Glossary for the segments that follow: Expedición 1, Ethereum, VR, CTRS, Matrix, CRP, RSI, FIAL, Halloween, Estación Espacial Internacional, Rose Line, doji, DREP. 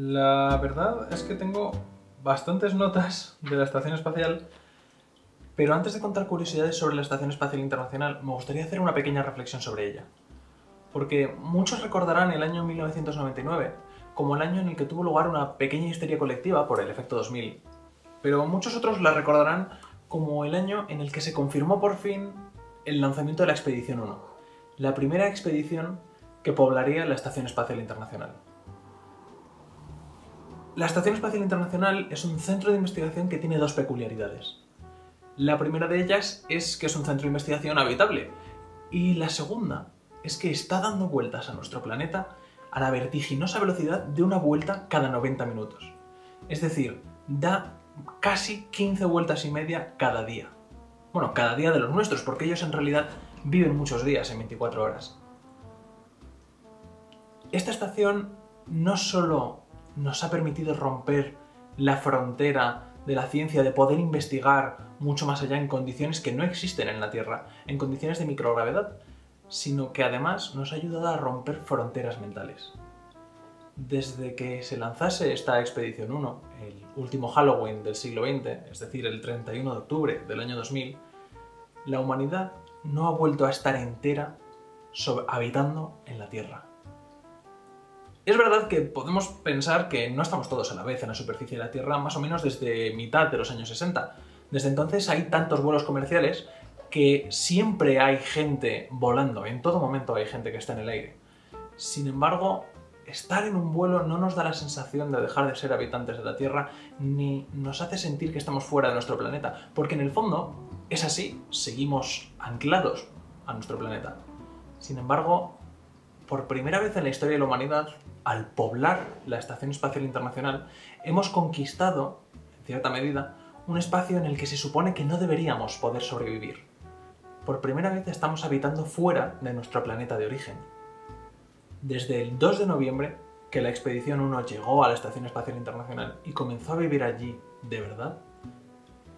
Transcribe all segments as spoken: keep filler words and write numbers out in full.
La verdad es que tengo bastantes notas de la Estación Espacial, pero antes de contar curiosidades sobre la Estación Espacial Internacional, me gustaría hacer una pequeña reflexión sobre ella. Porque muchos recordarán el año mil novecientos noventa y nueve como el año en el que tuvo lugar una pequeña histeria colectiva por el efecto dos mil, pero muchos otros la recordarán como el año en el que se confirmó por fin el lanzamiento de la Expedición uno, la primera expedición que poblaría la Estación Espacial Internacional. La Estación Espacial Internacional es un centro de investigación que tiene dos peculiaridades. La primera de ellas es que es un centro de investigación habitable, y la segunda es que está dando vueltas a nuestro planeta a la vertiginosa velocidad de una vuelta cada noventa minutos. Es decir, da casi quince vueltas y media cada día. Bueno, cada día de los nuestros, porque ellos en realidad viven muchos días en veinticuatro horas. Esta estación no solo nos ha permitido romper la frontera de la ciencia, de poder investigar mucho más allá en condiciones que no existen en la Tierra, en condiciones de microgravedad, sino que además nos ha ayudado a romper fronteras mentales. Desde que se lanzase esta Expedición uno, el último Halloween del siglo veinte, es decir, el treinta y uno de octubre del año dos mil, la humanidad no ha vuelto a estar entera habitando en la Tierra. Es verdad que podemos pensar que no estamos todos a la vez en la superficie de la Tierra, más o menos desde mitad de los años sesenta. Desde entonces hay tantos vuelos comerciales que siempre hay gente volando, en todo momento hay gente que está en el aire. Sin embargo, estar en un vuelo no nos da la sensación de dejar de ser habitantes de la Tierra, ni nos hace sentir que estamos fuera de nuestro planeta, porque en el fondo es así, seguimos anclados a nuestro planeta. Sin embargo, por primera vez en la historia de la humanidad, al poblar la Estación Espacial Internacional, hemos conquistado, en cierta medida, un espacio en el que se supone que no deberíamos poder sobrevivir. Por primera vez estamos habitando fuera de nuestro planeta de origen. Desde el dos de noviembre, que la Expedición uno llegó a la Estación Espacial Internacional y comenzó a vivir allí de verdad,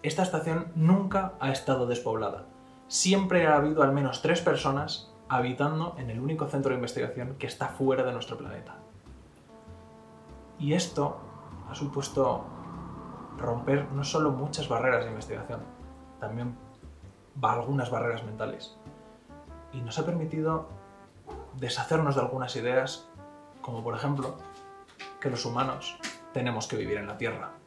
esta estación nunca ha estado despoblada. Siempre ha habido al menos tres personas habitando en el único centro de investigación que está fuera de nuestro planeta. Y esto ha supuesto romper no solo muchas barreras de investigación, también algunas barreras mentales. Y nos ha permitido deshacernos de algunas ideas, como por ejemplo, que los humanos tenemos que vivir en la Tierra.